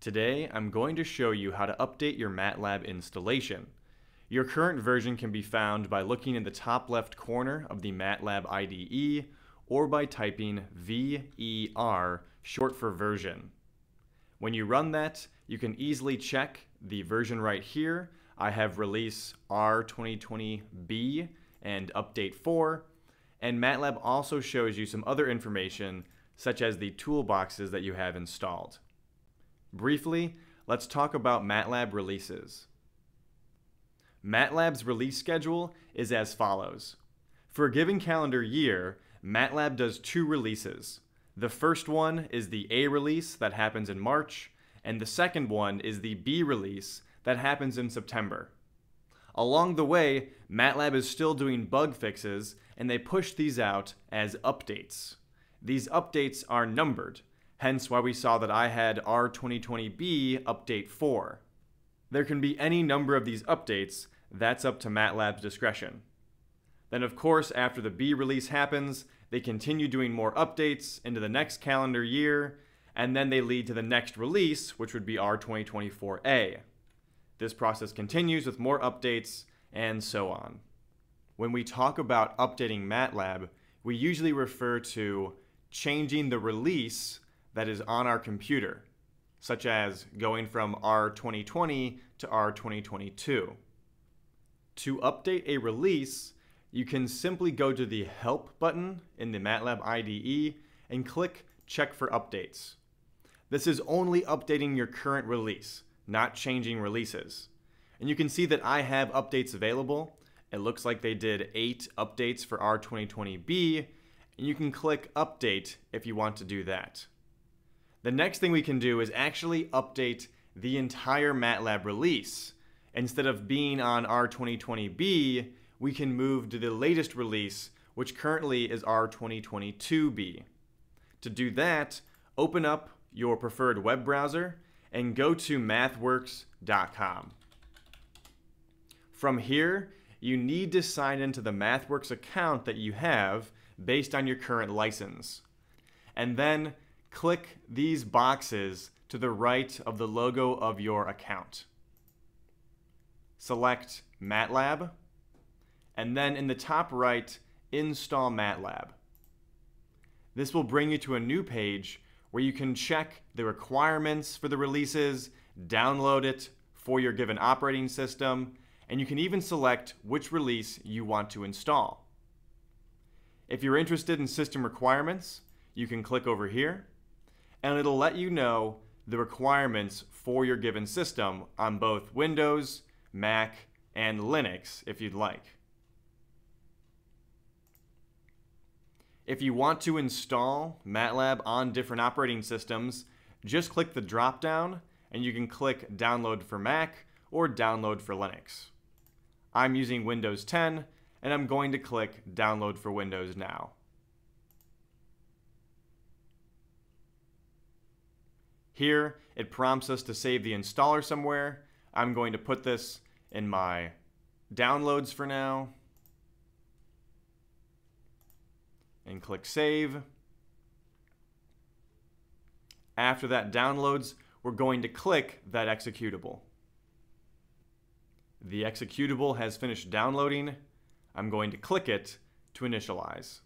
Today, I'm going to show you how to update your MATLAB installation. Your current version can be found by looking in the top left corner of the MATLAB IDE or by typing VER, short for version. When you run that, you can easily check the version right here. I have release R2020B and update 4, and MATLAB also shows you some other information such as the toolboxes that you have installed. Briefly, let's talk about MATLAB releases. MATLAB's release schedule is as follows. For a given calendar year, MATLAB does two releases. The first one is the A release that happens in March, and the second one is the B release that happens in September. Along the way, MATLAB is still doing bug fixes, and they push these out as updates. These updates are numbered, hence why we saw that I had R2020B update 4. There can be any number of these updates, that's up to MATLAB's discretion. Then of course, after the B release happens, they continue doing more updates into the next calendar year, and then they lead to the next release, which would be R2024A. This process continues with more updates, and so on. When we talk about updating MATLAB, we usually refer to changing the release that is on our computer, such as going from R2020 to R2022. To update a release, you can simply go to the Help button in the MATLAB IDE and click Check for Updates. This is only updating your current release, not changing releases. And you can see that I have updates available. It looks like they did 8 updates for R2020B, and you can click Update if you want to do that. The next thing we can do is actually update the entire MATLAB release. Instead of being on R2020B, we can move to the latest release, which currently is R2022B. To do that, open up your preferred web browser and go to MathWorks.com. From here, you need to sign into the MathWorks account that you have based on your current license. And then click these boxes to the right of the logo of your account. Select MATLAB, and then in the top right, Install MATLAB. This will bring you to a new page where you can check the requirements for the releases, download it for your given operating system, and you can even select which release you want to install. If you're interested in system requirements, you can click over here, and it'll let you know the requirements for your given system on both Windows, Mac, and Linux if you'd like. If you want to install MATLAB on different operating systems, just click the drop-down, and you can click Download for Mac or Download for Linux. I'm using Windows 10, and I'm going to click Download for Windows now. Here, it prompts us to save the installer somewhere. I'm going to put this in my downloads for now, and click Save. After that downloads, we're going to click that executable. The executable has finished downloading. I'm going to click it to initialize.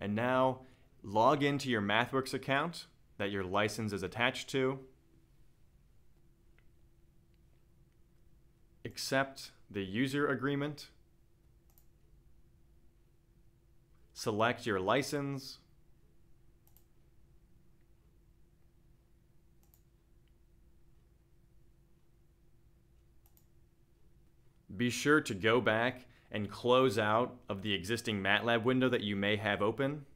And now, log into your MathWorks account that your license is attached to. Accept the user agreement. Select your license. Be sure to go back and close out of the existing MATLAB window that you may have open.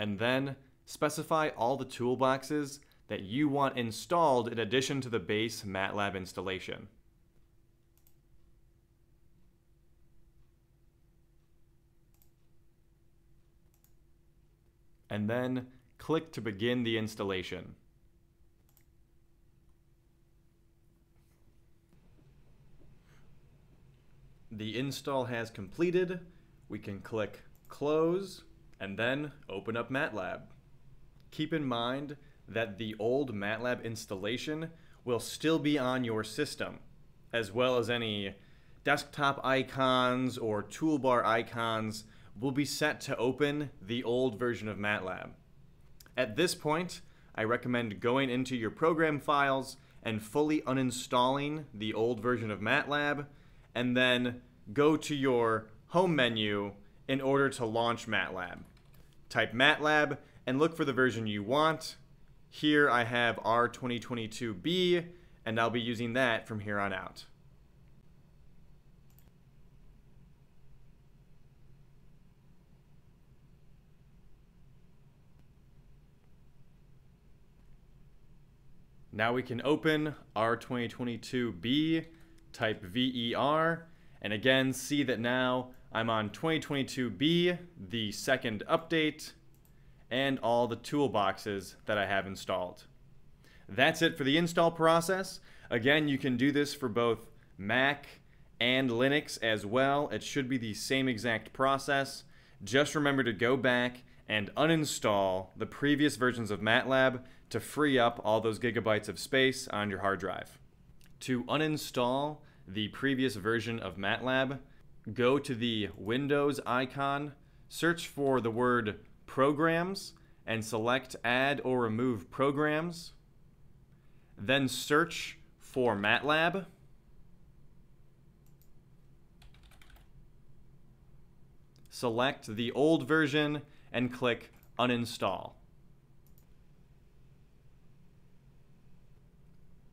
And then specify all the toolboxes that you want installed in addition to the base MATLAB installation. And then click to begin the installation. The install has completed. We can click Close and then open up MATLAB. Keep in mind that the old MATLAB installation will still be on your system, as well as any desktop icons or toolbar icons will be set to open the old version of MATLAB. At this point, I recommend going into your program files and fully uninstalling the old version of MATLAB, and then go to your home menu in order to launch MATLAB. Type MATLAB and look for the version you want. Here I have R2022B, and I'll be using that from here on out. Now we can open R2022B, type VER, and again see that now I'm on 2022B, the second update, and all the toolboxes that I have installed. That's it for the install process. Again, you can do this for both Mac and Linux as well. It should be the same exact process. Just remember to go back and uninstall the previous versions of MATLAB to free up all those gigabytes of space on your hard drive. To uninstall the previous version of MATLAB, go to the Windows icon, search for the word Programs, and select Add or Remove Programs. Then search for MATLAB. Select the old version and click Uninstall.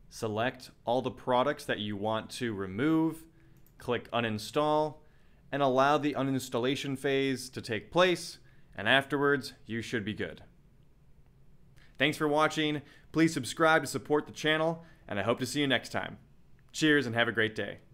Select all the products that you want to remove, click Uninstall, and allow the uninstallation phase to take place, and afterwards you should be good. Thanks for watching. Please subscribe to support the channel, and I hope to see you next time. Cheers and have a great day.